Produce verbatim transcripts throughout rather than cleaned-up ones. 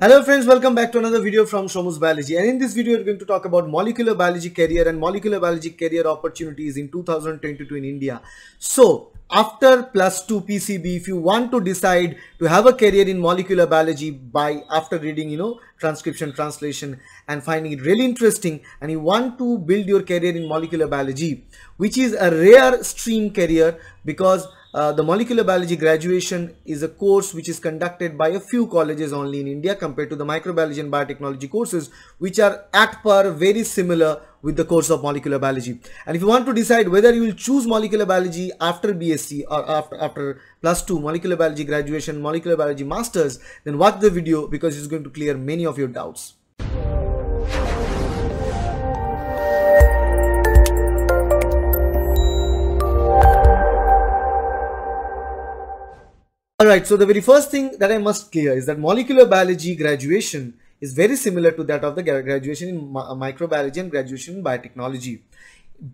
Hello friends, welcome back to another video from Shomu's Biology, and in this video we're going to talk about molecular biology career and molecular biology career opportunities in two thousand twenty-two in India. So after plus two P C B, if you want to decide to have a career in molecular biology by after reading, you know, transcription, translation and finding it really interesting, and you want to build your career in molecular biology, which is a rare stream career because Uh, the molecular biology graduation is a course which is conducted by a few colleges only in India compared to the microbiology and biotechnology courses, which are at par very similar with the course of molecular biology. And if you want to decide whether you will choose molecular biology after B Sc or after, after plus two molecular biology graduation, molecular biology masters, then watch the video because it's going to clear many of your doubts. Alright, so the very first thing that I must clear is that molecular biology graduation is very similar to that of the graduation in microbiology and graduation in biotechnology.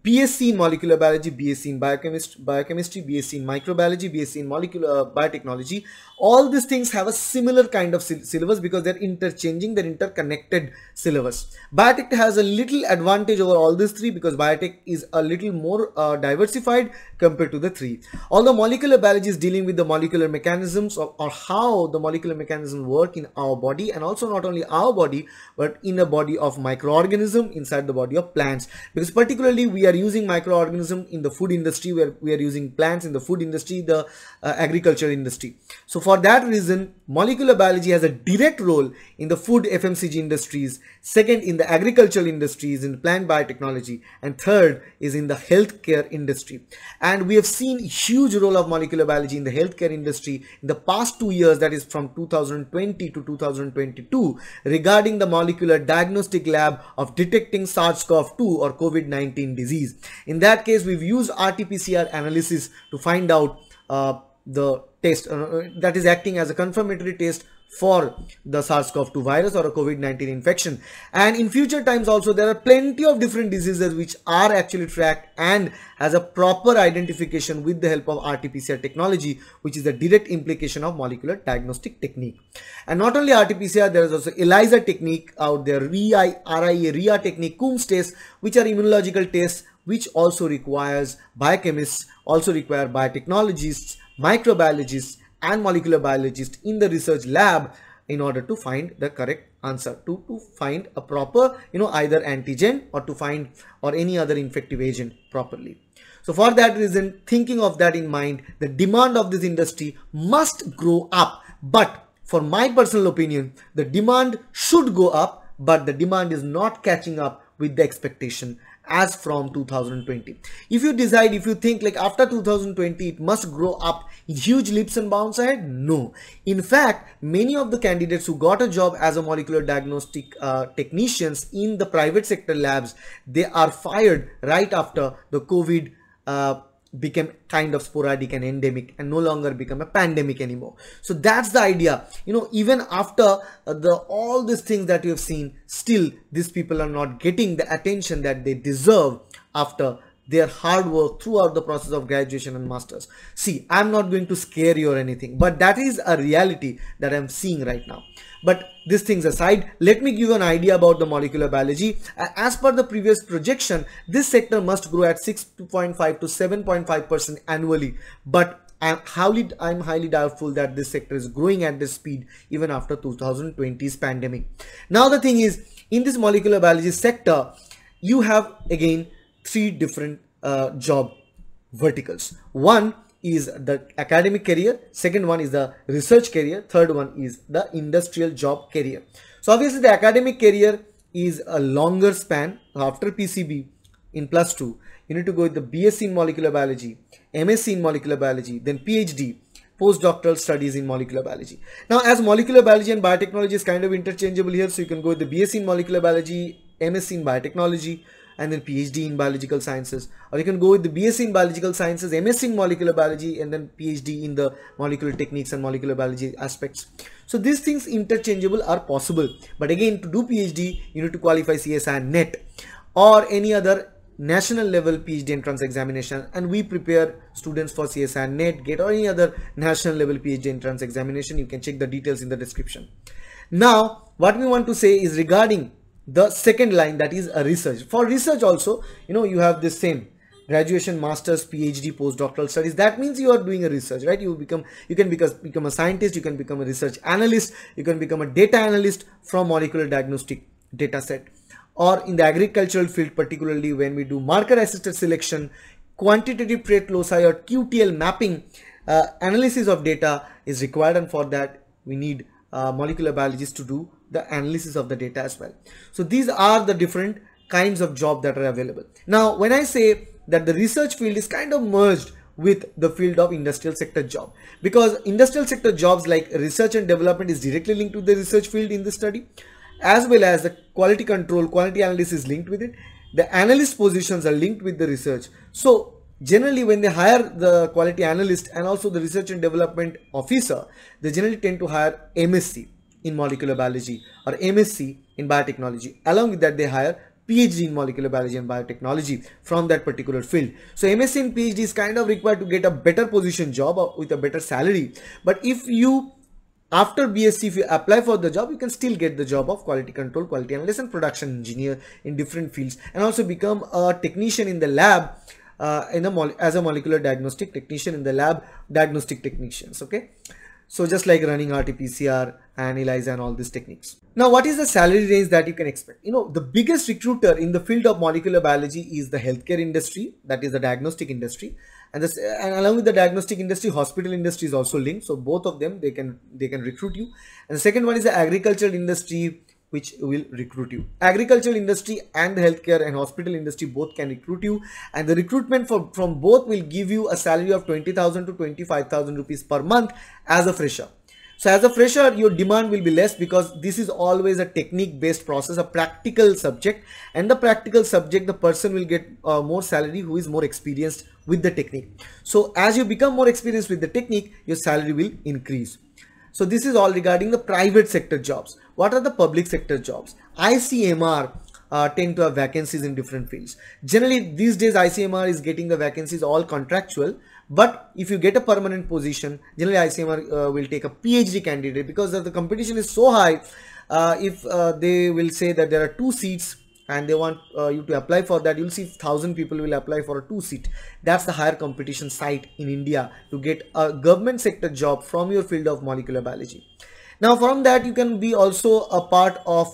B Sc in molecular biology, B Sc in biochemistry, biochemistry, B Sc in microbiology, B Sc in molecular uh, biotechnology. All these things have a similar kind of syllabus because they're interchanging, they're interconnected syllabus. Biotech has a little advantage over all these three because biotech is a little more uh, diversified compared to the three. Although molecular biology is dealing with the molecular mechanisms or, or how the molecular mechanisms work in our body, and also not only our body but in the body of microorganism inside the body of plants, because particularly we are using microorganism in the food industry, where we are using plants in the food industry, the uh, agriculture industry. So for that reason, molecular biology has a direct role in the food F M C G industries, second in the agricultural industries, in plant biotechnology, and third is in the healthcare industry. And we have seen huge role of molecular biology in the healthcare industry in the past two years, that is from two thousand twenty to two thousand twenty-two, regarding the molecular diagnostic lab of detecting SARS CoV two or COVID nineteen disease. Disease. In that case, we've used R T P C R analysis to find out uh, the test uh, that is acting as a confirmatory test for the SARS CoV two virus or a COVID nineteen infection. And in future times also, there are plenty of different diseases which are actually tracked and has a proper identification with the help of R T P C R technology, which is the direct implication of molecular diagnostic technique. And not only R T P C R, there is also ELISA technique out there, R I A, R I A technique, Coombs test, which are immunological tests, which also requires biochemists, also require biotechnologists, microbiologists, and molecular biologist in the research lab in order to find the correct answer, to, to find a proper, you know, either antigen or to find or any other infective agent properly. So for that reason, thinking of that in mind, the demand of this industry must grow up. But for my personal opinion, the demand should go up, but the demand is not catching up with the expectation as from two thousand twenty. If you decide, if you think like after two thousand twenty it must grow up in huge leaps and bounds ahead, no. In fact, many of the candidates who got a job as a molecular diagnostic uh, technicians in the private sector labs, they are fired right after the COVID uh, became kind of sporadic and endemic and no longer become a pandemic anymore. So that's the idea, you know, even after the all these things that you have seen, still these people are not getting the attention that they deserve after their hard work throughout the process of graduation and masters. See, I'm not going to scare you or anything, but that is a reality that I'm seeing right now. But these things aside, let me give you an idea about the molecular biology. As per the previous projection, this sector must grow at six point five to seven point five percent annually, but I'm highly, I'm highly doubtful that this sector is growing at this speed even after two thousand twenty's pandemic. Now the thing is, in this molecular biology sector, you have again three different uh, job verticals. One is the academic career, second one is the research career, third one is the industrial job career. So obviously the academic career is a longer span. After P C B in plus two, you need to go with the B Sc in molecular biology, M Sc in molecular biology, then PhD, postdoctoral studies in molecular biology. Now as molecular biology and biotechnology is kind of interchangeable here, so you can go with the B Sc in molecular biology, M Sc in biotechnology, and then PhD in biological sciences, or you can go with the B Sc in biological sciences, M Sc in molecular biology, and then PhD in the molecular techniques and molecular biology aspects. So these things interchangeable are possible, but again, to do PhD you need to qualify C S I R NET or any other national level PhD entrance examination, and we prepare students for C S I R NET, GATE or any other national level PhD entrance examination. You can check the details in the description. Now, what we want to say is regarding the second line, that is a research. For research also, you know, you have this same graduation, master's, PhD, postdoctoral studies. That means you are doing a research, right? You become, you can become, become a scientist, you can become a research analyst, you can become a data analyst from molecular diagnostic data set. Or in the agricultural field, particularly when we do marker assisted selection, quantitative trait loci or Q T L mapping, uh, analysis of data is required, and for that we need uh, molecular biologists to do the analysis of the data as well. So these are the different kinds of job that are available. Now, when I say that the research field is kind of merged with the field of industrial sector job, because industrial sector jobs like research and development is directly linked to the research field in this study, as well as the quality control, quality analysis is linked with it. The analyst positions are linked with the research. So generally when they hire the quality analyst and also the research and development officer, they generally tend to hire M Sc in molecular biology or M Sc in biotechnology. Along with that, they hire PhD in molecular biology and biotechnology from that particular field. So M Sc and PhD is kind of required to get a better position job or with a better salary. But if you, after B Sc, if you apply for the job, you can still get the job of quality control, quality analyst and production engineer in different fields, and also become a technician in the lab, uh, in a as a molecular diagnostic technician in the lab, diagnostic technicians, okay? So just like running R T P C R and ELISA and all these techniques. Now, what is the salary range that you can expect? You know, the biggest recruiter in the field of molecular biology is the healthcare industry, that is the diagnostic industry. And, this, and along with the diagnostic industry, hospital industry is also linked. So both of them, they can, they can recruit you. And the second one is the agricultural industry, which will recruit you. Agricultural industry and the healthcare and hospital industry both can recruit you, and the recruitment for, from both will give you a salary of twenty thousand to twenty-five thousand rupees per month as a fresher. So as a fresher, your demand will be less, because this is always a technique based process, a practical subject, and the practical subject, the person will get uh, more salary who is more experienced with the technique. So as you become more experienced with the technique, your salary will increase. So this is all regarding the private sector jobs. What are the public sector jobs? I C M R uh, tend to have vacancies in different fields. Generally these days I C M R is getting the vacancies all contractual, but if you get a permanent position, generally I C M R uh, will take a PhD candidate, because the competition is so high. Uh, if uh, they will say that there are two seats and they want uh, you to apply for that, you'll see thousand people will apply for a two seat. That's the higher competition site in India to get a government sector job from your field of molecular biology. Now from that, you can be also a part of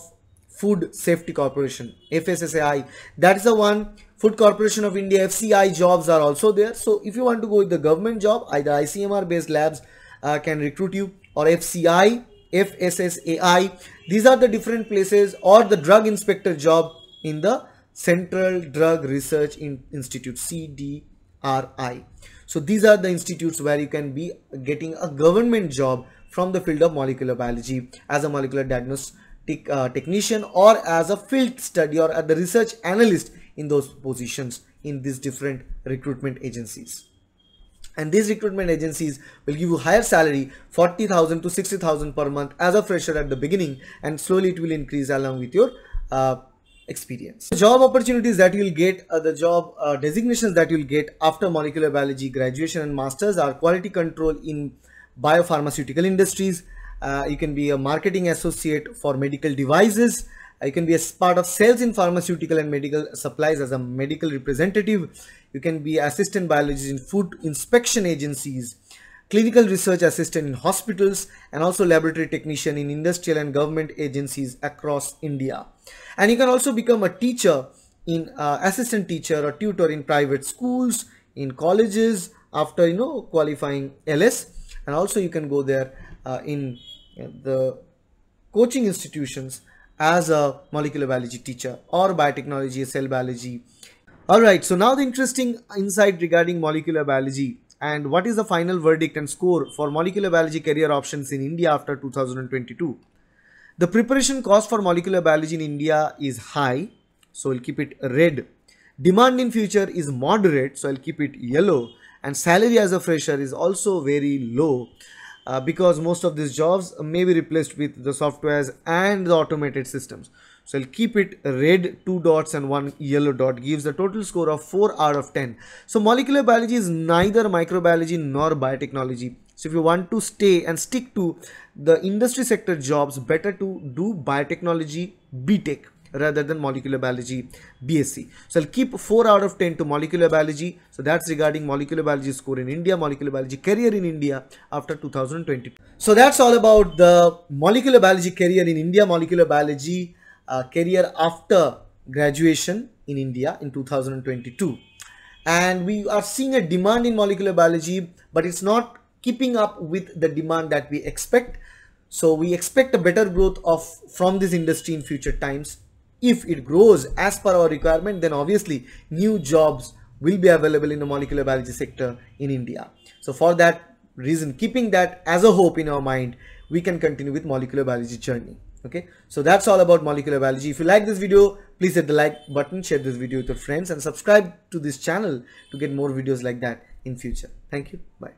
Food Safety Corporation, F S S A I. That is the one. Food Corporation of India, F C I jobs are also there. So if you want to go with the government job, either I C M R based labs uh, can recruit you, or F C I, F S S A I. These are the different places, or the drug inspector job in the Central Drug Research Institute, C D R I. So these are the institutes where you can be getting a government job from the field of molecular biology as a molecular diagnostic uh, technician, or as a field study, or as the research analyst in those positions in these different recruitment agencies. And these recruitment agencies will give you higher salary, forty thousand to sixty thousand per month as a fresher at the beginning, and slowly it will increase along with your uh, experience. The job opportunities that you will get, uh, the job uh, designations that you will get after molecular biology graduation and masters are quality control in biopharmaceutical industries. Uh, you can be a marketing associate for medical devices. Uh, you can be a part of sales in pharmaceutical and medical supplies as a medical representative. You can be assistant biologist in food inspection agencies, clinical research assistant in hospitals, and also laboratory technician in industrial and government agencies across India. And you can also become a teacher in uh, assistant teacher or tutor in private schools, in colleges after, you know, qualifying L S. And also you can go there uh, in uh, the coaching institutions as a molecular biology teacher, or biotechnology, cell biology. All right, so now the interesting insight regarding molecular biology, and what is the final verdict and score for molecular biology career options in India after two thousand twenty-two. The preparation cost for molecular biology in India is high, so I'll keep it red. Demand in future is moderate, so I'll keep it yellow. And salary as a fresher is also very low, uh, because most of these jobs may be replaced with the softwares and the automated systems. So I'll keep it red, two dots and one yellow dot, gives a total score of four out of ten. So molecular biology is neither microbiology nor biotechnology. So if you want to stay and stick to the industry sector jobs, better to do biotechnology B tech rather than molecular biology B S c. So I'll keep four out of ten to molecular biology. So that's regarding molecular biology score in India, molecular biology career in India after two thousand twenty. So that's all about the molecular biology career in India, molecular biology uh, career after graduation in India in two thousand twenty-two. And we are seeing a demand in molecular biology, but it's not keeping up with the demand that we expect. So we expect a better growth of from this industry in future times. If it grows as per our requirement, then obviously new jobs will be available in the molecular biology sector in India. So for that reason, keeping that as a hope in our mind, we can continue with molecular biology journey. Okay, so that's all about molecular biology. If you like this video, please hit the like button, share this video with your friends and subscribe to this channel to get more videos like that in future. Thank you. Bye.